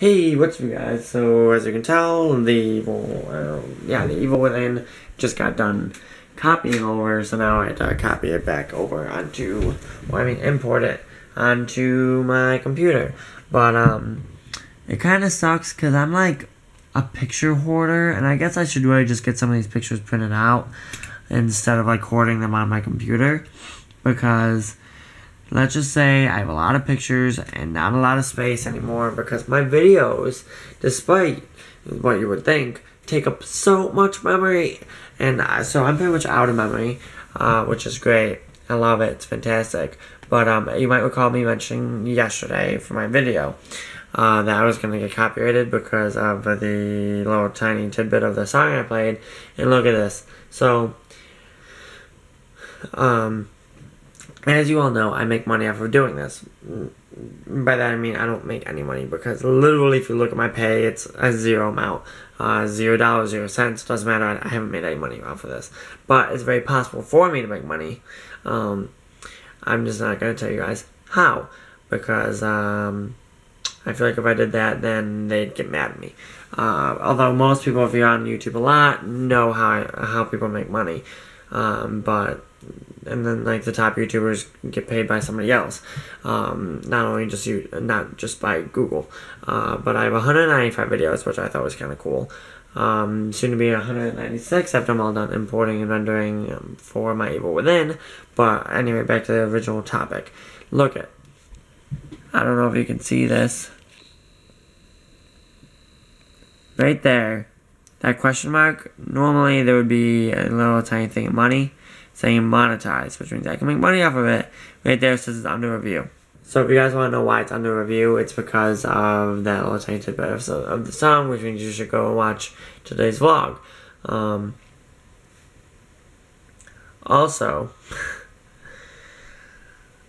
Hey, what's up, guys? So, as you can tell, The Evil Within just got done copying over, so now I had to copy it back over onto, well, I mean, import it onto my computer. But, it kind of sucks, because I'm, like, a picture hoarder, and I guess I should really just get some of these pictures printed out instead of, like, hoarding them on my computer, because let's just say I have a lot of pictures and not a lot of space anymore, because my videos, despite what you would think, take up so much memory. And so I'm pretty much out of memory, which is great. I love it. It's fantastic. But you might recall me mentioning yesterday for my video that I was going to get copyrighted because of the little tiny tidbit of the song I played. And look at this. So, as you all know, I make money off of doing this. By that I mean I don't make any money, because literally if you look at my pay, it's a zero amount. $0, 0 cents, doesn't matter. I haven't made any money off of this. But it's very possible for me to make money. I'm just not going to tell you guys how, because I feel like if I did that, then they'd get mad at me. Although most people, if you're on YouTube a lot, know how people make money. And then, like, the top YouTubers get paid by somebody else, not just by Google. But I have 195 videos, which I thought was kind of cool. Soon to be 196 after I'm all done importing and rendering for my Evil Within. But anyway, back to the original topic. Look at, I don't know if you can see this right there. That question mark, normally there would be a little tiny thing of money saying monetize, which means I can make money off of it. Right there it says it's under review. So if you guys want to know why it's under review, it's because of that little tiny tidbit of the song, which means you should go and watch today's vlog. Also,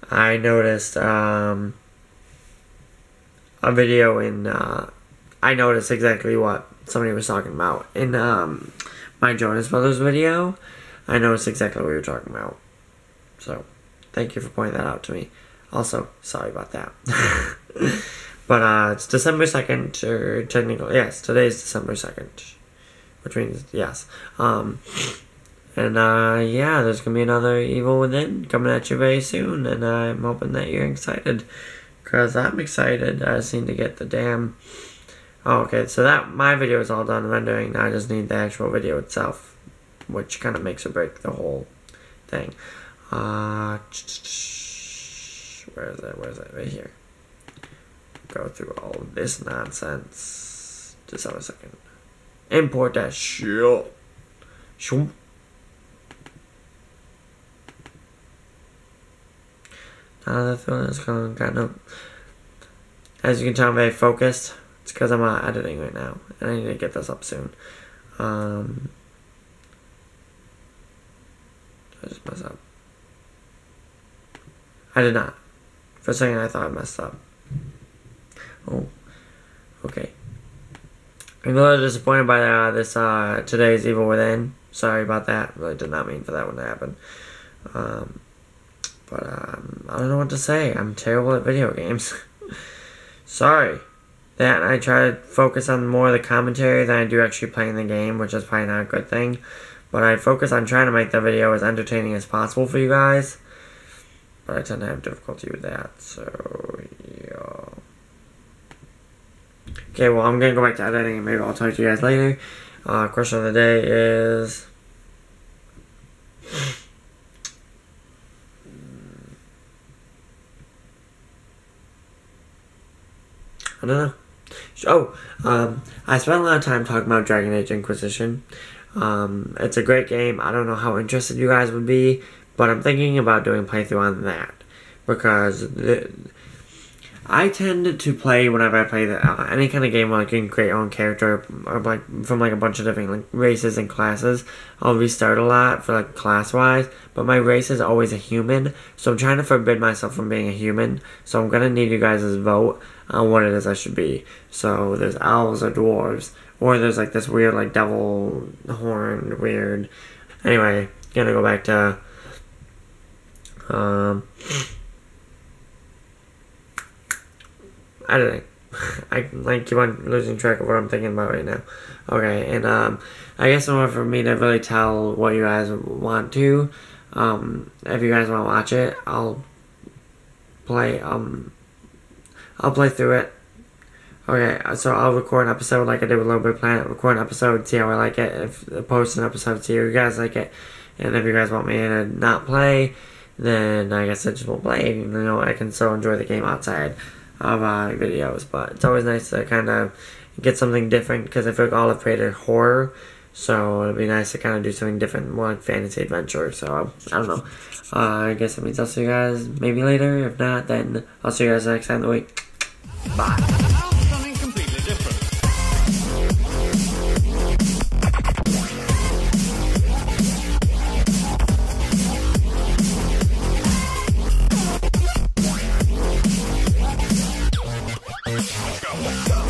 I noticed a video in, I noticed exactly what somebody was talking about in my Jonas Brothers video. I noticed exactly what you were talking about, so thank you for pointing that out to me. Also, sorry about that. But it's December 2nd, or technically, yes, today's December 2nd, which means yes. Yeah, there's gonna be another Evil Within coming at you very soon, and I'm hoping that you're excited, because I'm excited. I just need to get the damn. Oh, okay, so that my video is all done rendering. Now I just need the actual video itself, which kind of makes or break the whole thing. Where is it? Where is it? Right here. Go through all of this nonsense. Just have a second. Import that shit. Shoom. Now the film is going kind of. As you can tell, I'm very focused. It's because I'm editing right now, and I need to get this up soon. I just messed up. I did not. For a second I thought I messed up. Oh. Okay. I'm a little disappointed by this today's Evil Within. Sorry about that. Really did not mean for that one to happen. I don't know what to say. I'm terrible at video games. Sorry. That, and I try to focus on more of the commentary than I do actually playing the game, which is probably not a good thing. But I focus on trying to make the video as entertaining as possible for you guys. But I tend to have difficulty with that, so yeah. Okay, well, I'm going to go back to editing, and maybe I'll talk to you guys later. Question of the day is, I don't know. Oh, I spent a lot of time talking about Dragon Age Inquisition. It's a great game. I don't know how interested you guys would be, but I'm thinking about doing playthrough on that, because I tend to play whenever I play any kind of game where I can create your own character, or like from like a bunch of different like races and classes. I'll restart a lot for like class wise, but my race is always a human, so I'm trying to forbid myself from being a human. So I'm gonna need you guys' vote on what it is I should be. So there's elves or dwarves, or there's like this weird like devil horned weird. Anyway, gonna go back to editing. I keep on losing track of what I'm thinking about right now. Okay, and I guess in order for me to really tell what you guys want to, if you guys want to watch it, I'll play through it. Okay, so I'll record an episode like I did with LittleBigPlanet, record an episode, see how I like it, if post an episode, see how you guys like it, and if you guys want me to not play, then I guess I just won't play, even though I can still enjoy the game outside of videos. But it's always nice to kind of get something different, because I feel like all have created horror, so it'll be nice to kind of do something different, more like fantasy adventure. So I don't know, I guess that means I'll see you guys maybe later. If not, then I'll see you guys next time of the week. Bye. Let's go.